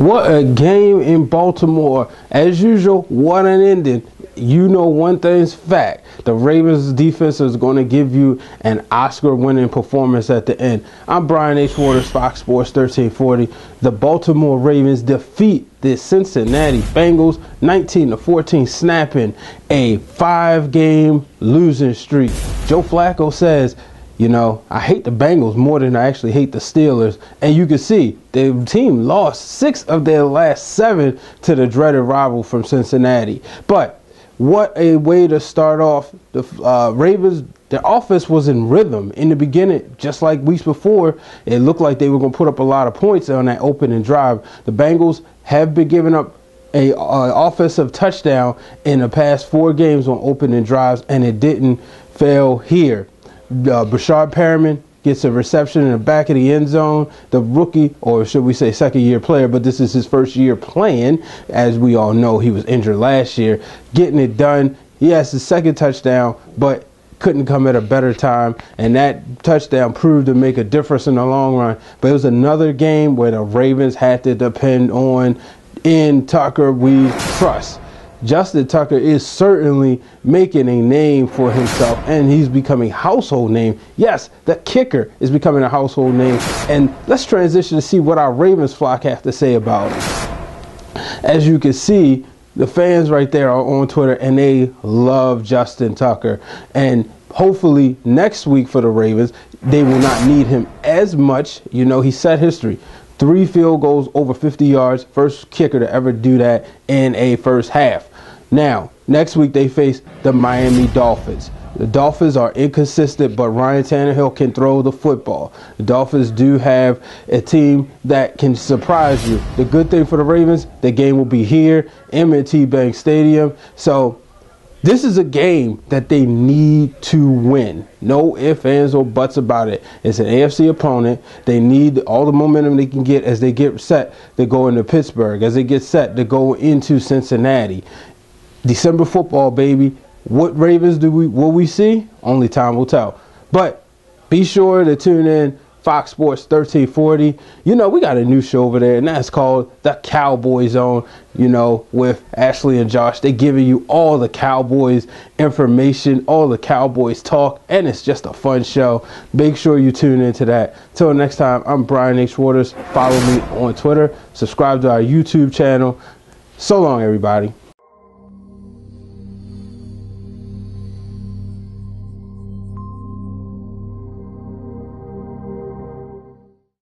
What a game in Baltimore. As usual, what an ending. You know one thing's fact. The Ravens defense is going to give you an Oscar-winning performance at the end. I'm Brian H. Waters, Fox Sports 1340. The Baltimore Ravens defeat the Cincinnati Bengals 19-14, snapping a 5-game losing streak. Joe Flacco says, you know, I hate the Bengals more than I actually hate the Steelers. And you can see the team lost 6 of their last 7 to the dreaded rival from Cincinnati. But what a way to start off. The Ravens, their offense was in rhythm in the beginning, just like weeks before. It looked like they were going to put up a lot of points on that opening drive. The Bengals have been giving up an offensive touchdown in the past 4 games on opening drives, and it didn't fail here. Breshard Perriman gets a reception in the back of the end zone. The rookie, or should we say second-year player, but this is his first year playing. As we all know, he was injured last year. Getting it done. He has his second touchdown, but couldn't come at a better time. And that touchdown proved to make a difference in the long run. But it was another game where the Ravens had to depend on "in Tucker we trust." Justin Tucker is certainly making a name for himself, and he's becoming a household name. Yes, the kicker is becoming a household name. And let's transition to see what our Ravens flock have to say about it. As you can see, the fans right there are on Twitter, and they love Justin Tucker. And hopefully next week for the Ravens, they will not need him as much. You know, he set history. 3 field goals over 50 yards, first kicker to ever do that in a first half. Now, next week they face the Miami Dolphins. The Dolphins are inconsistent, but Ryan Tannehill can throw the football. The Dolphins do have a team that can surprise you. The good thing for the Ravens, the game will be here, M&T Bank Stadium. So this is a game that they need to win. No ifs, ands, or buts about it. It's an AFC opponent. They need all the momentum they can get as they get set to go into Pittsburgh, as they get set to go into Cincinnati. December football, baby. What Ravens will we see? Only time will tell. But be sure to tune in. Fox Sports 1340. You know, we got a new show over there, and that's called The Cowboy Zone, you know, with Ashley and Josh. They're giving you all the Cowboys information, all the Cowboys talk, and it's just a fun show. Make sure you tune into that. Till next time, I'm Brian H. Waters. Follow me on Twitter. Subscribe to our YouTube channel. So long, everybody.